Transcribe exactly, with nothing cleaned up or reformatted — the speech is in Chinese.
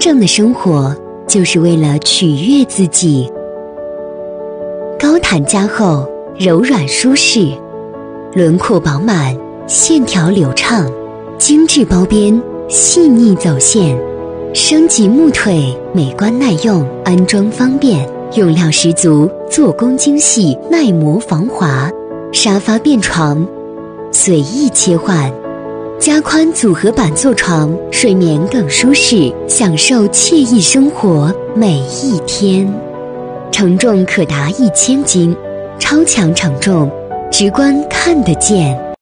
正的生活就是为了取悦自己。高坦加厚，柔软舒适，轮廓饱满，线条流畅，精致包边，细腻走线，升级木腿，美观耐用，安装方便，用料十足，做工精细，耐磨防滑，沙发变床，随意切换。加宽组合板做床，睡眠更舒适，享受惬意生活每一天。承重可达一千斤，超强承重，直观看得见。